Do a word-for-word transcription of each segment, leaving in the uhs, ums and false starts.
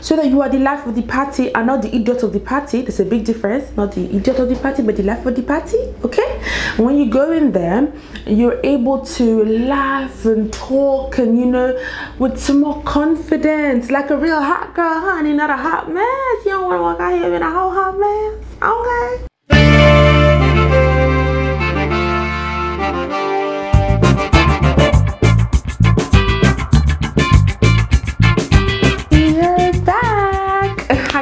so that you are the life of the party and not the idiot of the party. There's a big difference, not the idiot of the party, but the life of the party, okay? When you go in there, you're able to laugh and talk and, you know, with some more confidence, like a real hot girl, honey, not a hot mess. You don't want to walk out here in a whole hot mess, okay?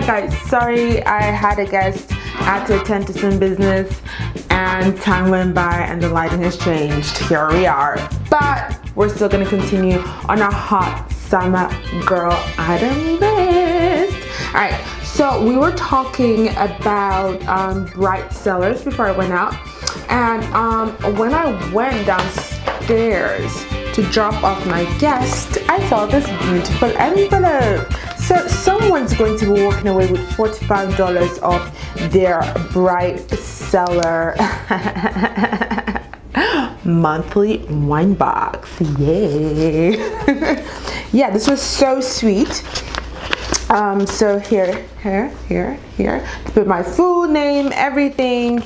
Guys, sorry, I had a guest, I had to attend to some business, and time went by and the lighting has changed. Here we are, but we're still gonna continue on our hot summer girl item list. All right, so we were talking about um, Bright Cellars before I went out, and um, when I went downstairs to drop off my guest, I saw this beautiful envelope. So someone's going to be walking away with forty-five dollars off their Bright Cellar monthly wine box. Yay! Yeah, this was so sweet. Um, so here, here, here, here. Put my full name, everything,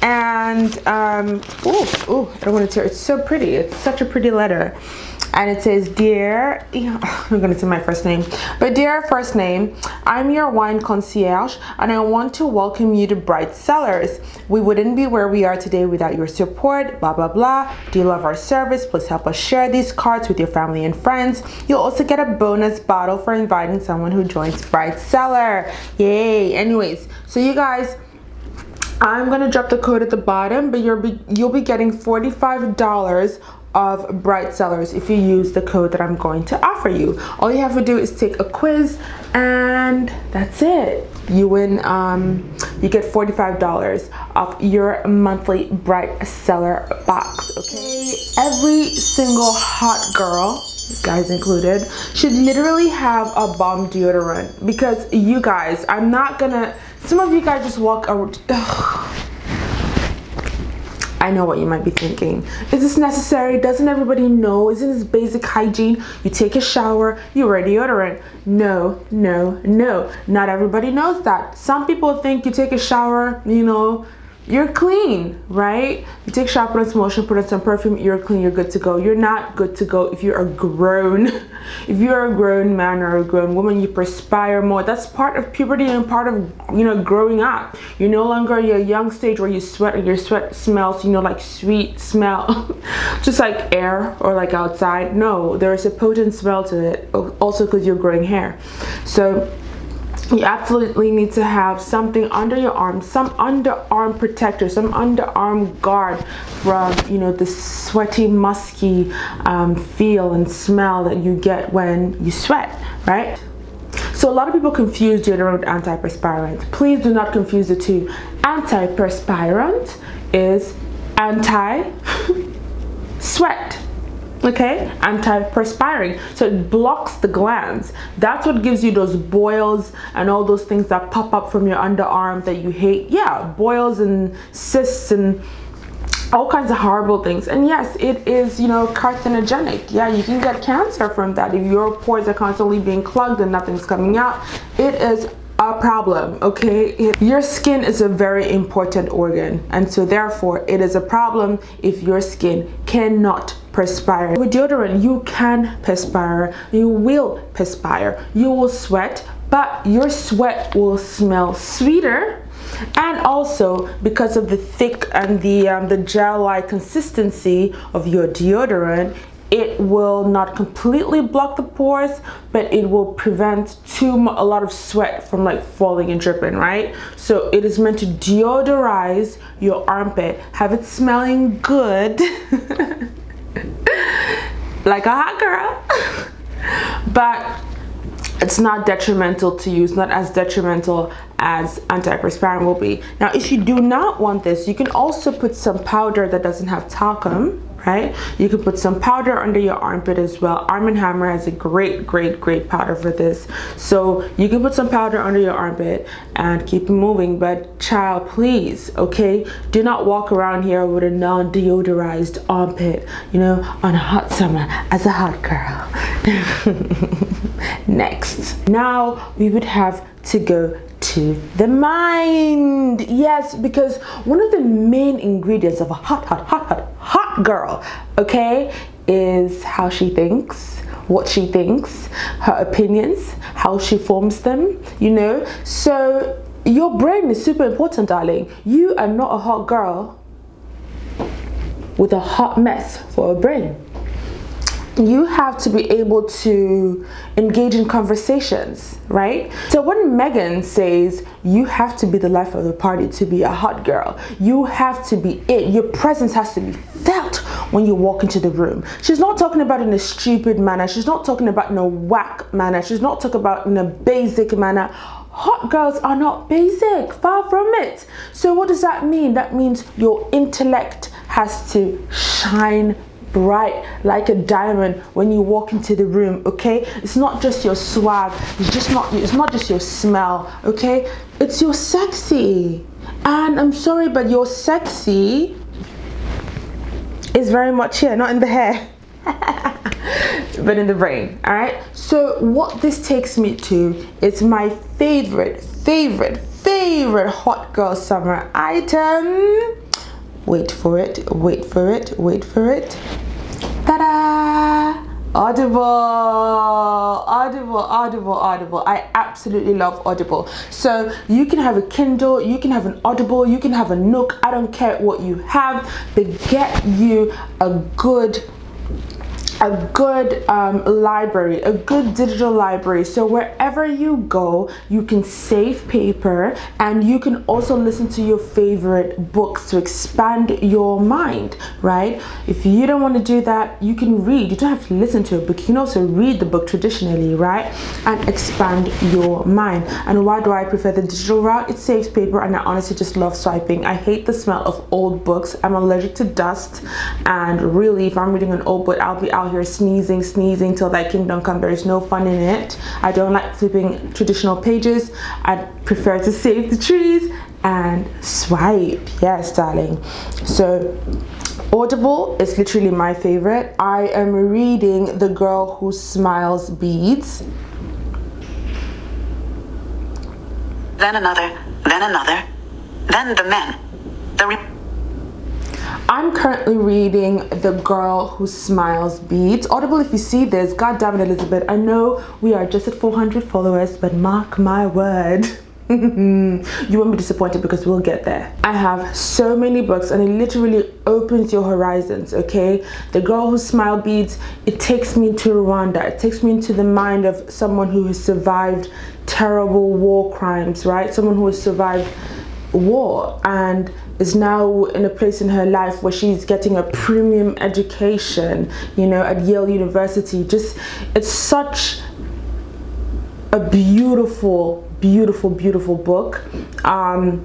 and um, oh, oh, I don't want to tear. It's so pretty. It's such a pretty letter. And it says, dear, I'm gonna say my first name, but dear first name, I'm your wine concierge and I want to welcome you to Bright Cellars. We wouldn't be where we are today without your support, blah, blah, blah. Do you love our service? Please help us share these cards with your family and friends. You'll also get a bonus bottle for inviting someone who joins Bright Cellar. Yay, anyways, so you guys, I'm gonna drop the code at the bottom, but you'll be, you'll be getting forty-five dollars of Bright Cellars if you use the code that I'm going to offer you. All you have to do is take a quiz and that's it. You win, um, you get forty-five dollars off your monthly Bright Cellar box, okay? Every single hot girl, guys included, should literally have a bomb deodorant, because you guys, I'm not gonna, some of you guys just walk around, ugh. I know what you might be thinking. Is this necessary? Doesn't everybody know? Isn't this basic hygiene? You take a shower, you wear deodorant. No, no, no. Not everybody knows that. Some people think you take a shower, you know, you're clean, right? You take a shower, put on some lotion, put on some perfume, you're clean, you're good to go. You're not good to go if you're a grown, if you're a grown man or a grown woman, you perspire more. That's part of puberty and part of, you know, growing up. You're no longer at your young stage where you sweat and your sweat smells, you know, like sweet smell, just like air or like outside. No, there is a potent smell to it, also because you're growing hair. So you absolutely need to have something under your arm, some underarm protector, some underarm guard from, you know, the sweaty, musky um, feel and smell that you get when you sweat, right? So a lot of people confuse deodorant with antiperspirant. Please do not confuse the two. Antiperspirant is anti-sweat. Okay, anti-perspiring, so it blocks the glands. That's what gives you those boils and all those things that pop up from your underarm that you hate. Yeah, boils and cysts and all kinds of horrible things. And yes, it is, you know, carcinogenic. Yeah, you can get cancer from that if your pores are constantly being clogged and nothing's coming out. It is a problem, okay? Your skin is a very important organ, and so therefore it is a problem if your skin cannot perspire. With deodorant, you can perspire, you will perspire, you will sweat, but your sweat will smell sweeter, and also because of the thick and the um, the gel-like consistency of your deodorant, it will not completely block the pores, but it will prevent too much, a lot of sweat from like falling and dripping, right? So it is meant to deodorize your armpit, have it smelling good, like a hot girl, but it's not detrimental to use, not as detrimental as antiperspirant will be. Now, if you do not want this, you can also put some powder that doesn't have talcum, right? You can put some powder under your armpit as well. Arm and Hammer has a great, great, great powder for this. So you can put some powder under your armpit and keep it moving. But child, please, okay? Do not walk around here with a non-deodorized armpit, you know, on a hot summer as a hot girl. Next. Now we would have to go to the mind. Yes, because one of the main ingredients of a hot, hot, hot, hot, hot girl, okay, is how she thinks, what she thinks, her opinions, how she forms them, you know. So your brain is super important, darling. You are not a hot girl with a hot mess for a brain. You have to be able to engage in conversations, right? So when Megan says you have to be the life of the party to be a hot girl, you have to be it. Your presence has to be felt when you walk into the room. She's not talking about in a stupid manner. She's not talking about in a whack manner. She's not talking about in a basic manner. Hot girls are not basic, far from it. So what does that mean? That means your intellect has to shine bright like a diamond when you walk into the room, okay? It's not just your swag, it's just not it's not just your smell, okay? It's your sexy. And I'm sorry, but your sexy is very much here, not in the hair, but in the brain, all right? So what this takes me to is my favorite, favorite, favorite hot girl summer item. Wait for it, wait for it, wait for it. Ta-da! Audible, Audible, Audible, Audible. I absolutely love Audible. So you can have a Kindle, you can have an Audible, you can have a Nook. I don't care what you have. They get you a good a good um, library, a good digital library. So wherever you go, you can save paper and you can also listen to your favorite books to expand your mind, right? If you don't want to do that, you can read. You don't have to listen to a book. You can also read the book traditionally, right? And expand your mind. And why do I prefer the digital route? It saves paper and I honestly just love swiping. I hate the smell of old books. I'm allergic to dust. And really, if I'm reading an old book, I'll be out here sneezing sneezing till thy kingdom come. There is no fun in it. I don't like flipping traditional pages. I prefer to save the trees and swipe. Yes, darling. So Audible is literally my favorite. I am reading The Girl Who Smiles Beads, then another, then another, then the men, the re I'm currently reading The Girl Who Smiles Beads. Audible, if you see this, god damn it, Elizabeth, I know we are just at four hundred followers, but mark my word, you won't be disappointed because we'll get there. I have so many books and it literally opens your horizons, okay? The Girl Who Smiles Beads, it takes me to Rwanda. It takes me into the mind of someone who has survived terrible war crimes, right? Someone who has survived war and is now in a place in her life where she's getting a premium education, you know, at Yale University. Just, it's such a beautiful, beautiful, beautiful book. Um,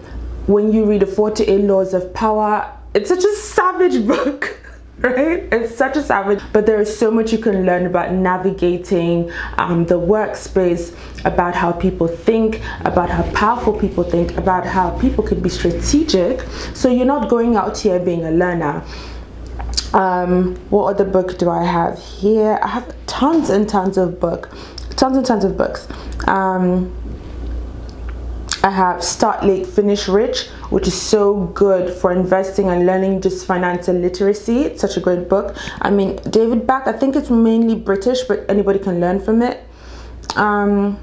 when you read The forty-eight Laws of Power, it's such a savage book. Right? It's such a savage, but there is so much you can learn about navigating um, the workspace, about how people think, about how powerful people think, about how people can be strategic. So you're not going out here being a learner. Um, what other book do I have here? I have tons and tons of book, tons and tons of books. Um, I have Start Late Finish Rich, which is so good for investing and learning just financial literacy. It's such a great book. I mean, David Bach, I think it's mainly British, but anybody can learn from it. Um,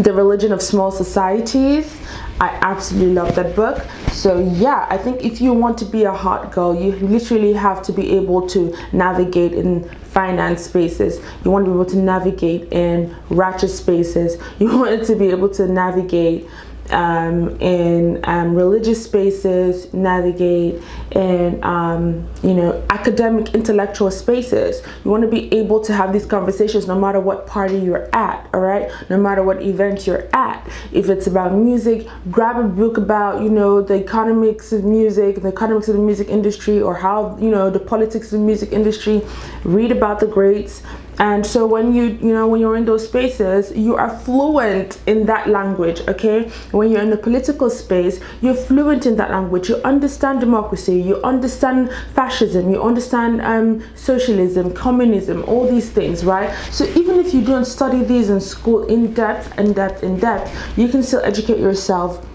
The Religion of Small Societies. I absolutely love that book. So yeah, I think if you want to be a hot girl, you literally have to be able to navigate in finance spaces. You want to be able to navigate in ratchet spaces. You want to be able to navigate um, in um, religious spaces, navigate in um, you know, academic, intellectual spaces. You want to be able to have these conversations no matter what party you're at, all right? No matter what event you're at. If it's about music, grab a book about, you know, the economics of music, the economics of the music industry, or how, you know, the politics of the music industry. Read about the greats. And so when you, you know, when you're in those spaces, you are fluent in that language, okay? When you're in the political space, you're fluent in that language. You understand democracy, you understand fascism, you understand um, socialism, communism, all these things, right? So even if you don't study these in school in depth, in depth, in depth, you can still educate yourself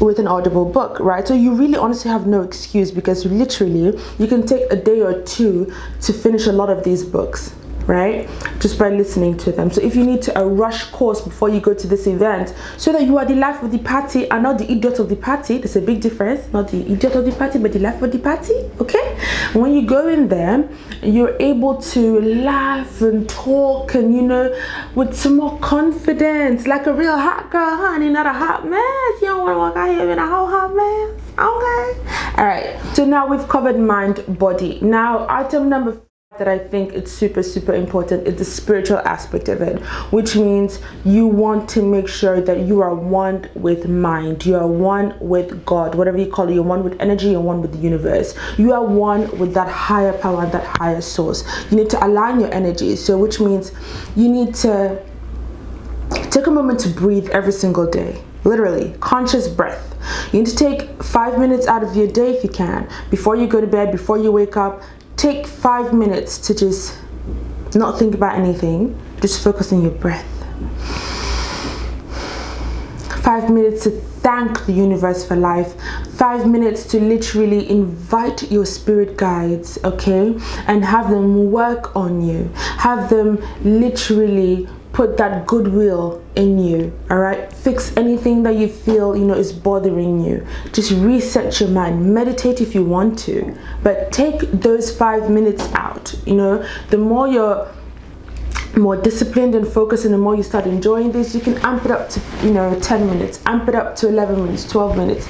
with an Audible book, right? So you really honestly have no excuse, because literally you can take a day or two to finish a lot of these books, right? Just by listening to them. So if you need to a rush course before you go to this event, so that you are the life of the party and not the idiot of the party. There's a big difference. Not the idiot of the party, but the life of the party, okay? When you go in there, you're able to laugh and talk and, you know, with some more confidence, like a real hot girl, honey, not a hot mess. You don't want to walk out here in a whole hot mess, okay? All right, so now we've covered mind, body. Now, item number four that I think it's super super important is the spiritual aspect of it, which means you want to make sure that you are one with mind, you are one with God, whatever you call it. You're one with energy, you're one with the universe, you are one with that higher power, that higher source. You need to align your energy, so which means you need to take a moment to breathe every single day. Literally, conscious breath. You need to take five minutes out of your day if you can, before you go to bed, before you wake up. Take five minutes to just not think about anything. Just focus on your breath. Five minutes to thank the universe for life. Five minutes to literally invite your spirit guides, okay? And have them work on you. Have them literally put that goodwill in you, all right? Fix anything that you feel, you know, is bothering you. Just reset your mind, meditate if you want to, but take those five minutes out. You know, the more you're more disciplined and focused, and the more you start enjoying this, you can amp it up to, you know, ten minutes, amp it up to eleven minutes, twelve minutes,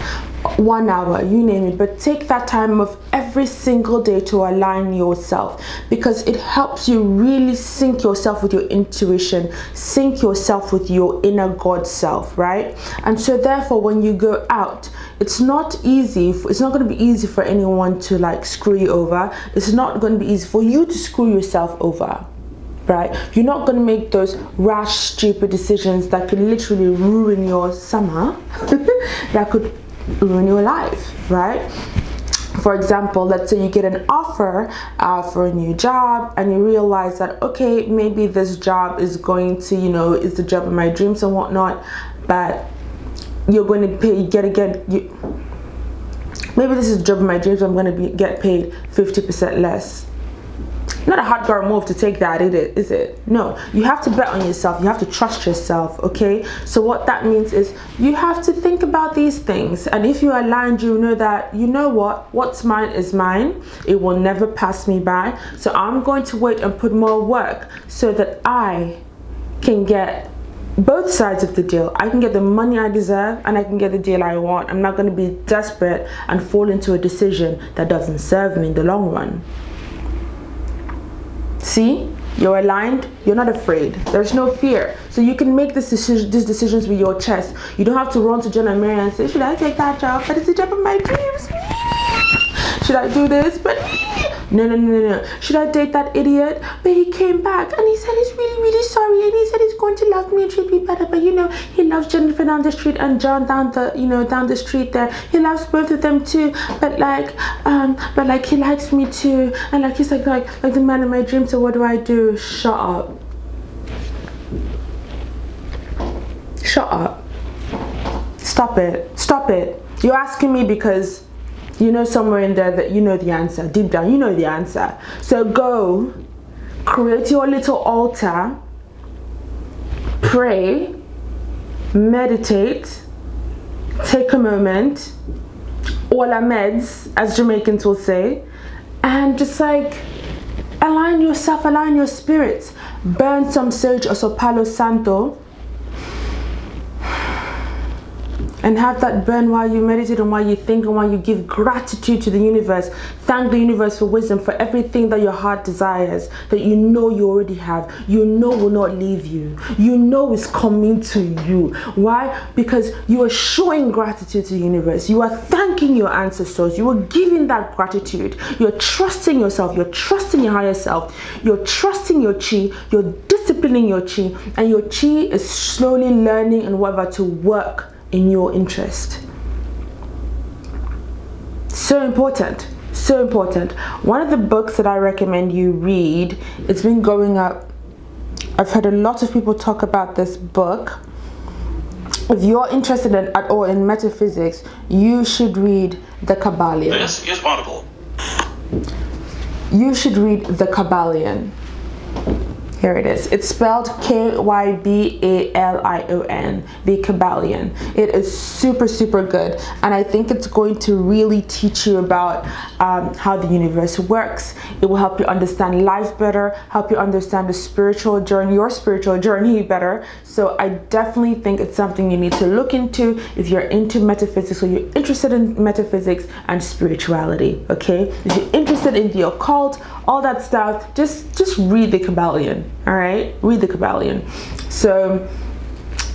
one hour, you name it. But take that time of every single day to align yourself, because it helps you really sync yourself with your intuition, sync yourself with your inner God self, right? And so therefore when you go out, it's not easy, it's not going to be easy for anyone to like screw you over. It's not going to be easy for you to screw yourself over, right? You're not going to make those rash, stupid decisions that could literally ruin your summer, that could ruin your life, right? For example, let's say you get an offer uh, for a new job and you realize that, okay, maybe this job is going to, you know, is the job of my dreams and whatnot, but you're going to pay, you get again, you, maybe this is the job of my dreams, I'm going to be, get paid fifty percent less. Not a hard girl move to take that, is it? No, you have to bet on yourself, you have to trust yourself, okay? So what that means is you have to think about these things, and if you're aligned, you know that, you know what, what's mine is mine, it will never pass me by, so I'm going to wait and put more work so that I can get both sides of the deal. I can get the money I deserve and I can get the deal I want. I'm not going to be desperate and fall into a decision that doesn't serve me in the long run. See, you're aligned, you're not afraid, there's no fear, so you can make this decision, these decisions with your chest. You don't have to run to John and Mary and say, should I take that job, but it's the job of my dreams, should I do this, but no no no no should I date that idiot, but he came back and he said he's really really sorry and he said he's going to love me and treat me better, but you know he loves Jennifer down the street and John down the, you know, down the street there, he loves both of them too, but like um but like he likes me too, and like he's like like like the man of my dreams, so what do I do? Shut up, shut up, stop it, stop it. You're asking me because you know somewhere in there that you know the answer. Deep down, you know the answer. So go, create your little altar, pray, meditate, take a moment, all our meds, as Jamaicans will say, and just like align yourself, align your spirits. Burn some sage or some Palo Santo. and have that burn while you meditate and while you think and while you give gratitude to the universe. Thank the universe for wisdom, for everything that your heart desires, that you know you already have, you know will not leave you, you know is coming to you. Why? Because you are showing gratitude to the universe, you are thanking your ancestors, you are giving that gratitude, you're trusting yourself, you're trusting your higher self, you're trusting your chi, you're disciplining your chi, and your chi is slowly learning and whatever to work in your interest. So important, so important. One of the books that I recommend you read, it's been going up, I've heard a lot of people talk about this book. If you're interested in, at all in metaphysics, you should read The Kybalion. This is Audible. You should read The Kybalion. Here it is. It's spelled K Y B A L I O N, The Kybalion. It is super, super good. And I think it's going to really teach you about um, how the universe works. It will help you understand life better, help you understand the spiritual journey, your spiritual journey better. So I definitely think it's something you need to look into if you're into metaphysics or you're interested in metaphysics and spirituality, okay? If you're interested in the occult, all that stuff, just, just read The Kybalion. All right, read The Kybalion. So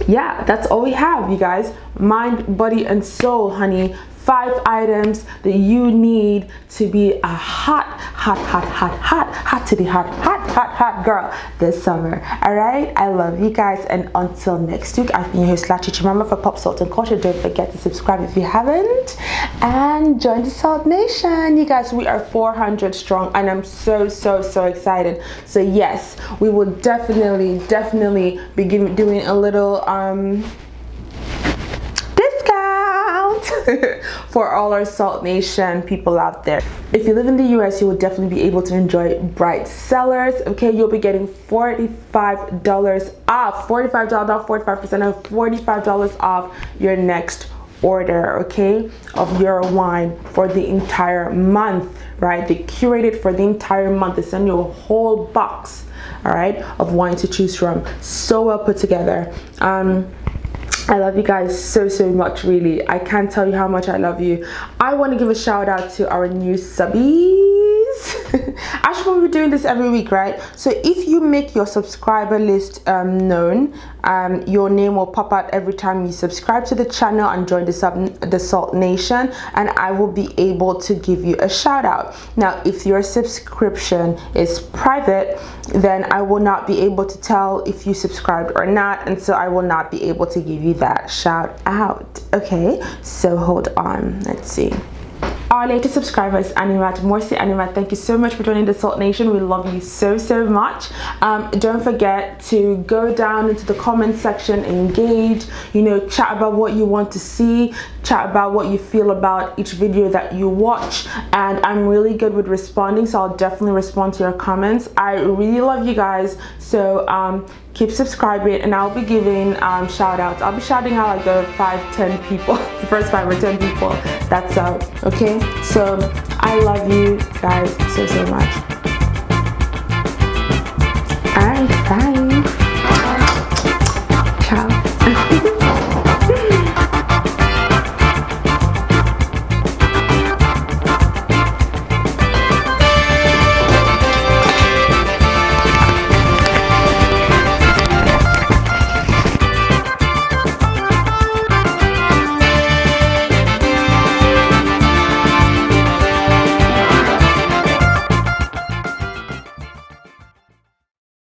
yeah, that's all we have, you guys. Mind, body, and soul, honey. Five items that you need to be a hot, hot, hot, hot, hot, hot to the hot, hot, hot, hot girl this summer. All right, I love you guys, and until next week, I've been your host La ChichiMambo for Pop Salt and Culture. Don't forget to subscribe if you haven't, and join the Salt Nation. You guys, we are four hundred strong, and I'm so, so, so excited. So yes, we will definitely, definitely be giving, doing a little um. for all our Salt Nation people out there. If you live in the U S, you will definitely be able to enjoy Bright Cellars. Okay, you'll be getting forty-five dollars off, forty-five dollars off, forty-five percent off, forty-five dollars off your next order, okay, of your wine for the entire month, right? They curate it for the entire month. They send you a whole box, all right, of wine to choose from. So well put together. Um, I love you guys so, so much, really. I can't tell you how much I love you. I want to give a shout out to our new subbies. I should probably be doing this every week, right? So if you make your subscriber list um, known, um, your name will pop out every time you subscribe to the channel and join the, sub the Salt Nation, and I will be able to give you a shout out. Now, if your subscription is private, then I will not be able to tell if you subscribed or not, and so I will not be able to give you that shout out. Okay, so hold on, let's see. Our latest subscriber is Animat Morsi. Animat, thank you so much for joining the Salt Nation. We love you so, so much. Um, don't forget to go down into the comment section, engage, you know, chat about what you want to see, chat about what you feel about each video that you watch. And I'm really good with responding, so I'll definitely respond to your comments. I really love you guys. So um, keep subscribing, and I'll be giving um, shout outs. I'll be shouting out like the five, ten people, the first five or ten people that's out, okay? So I love you guys so, so much.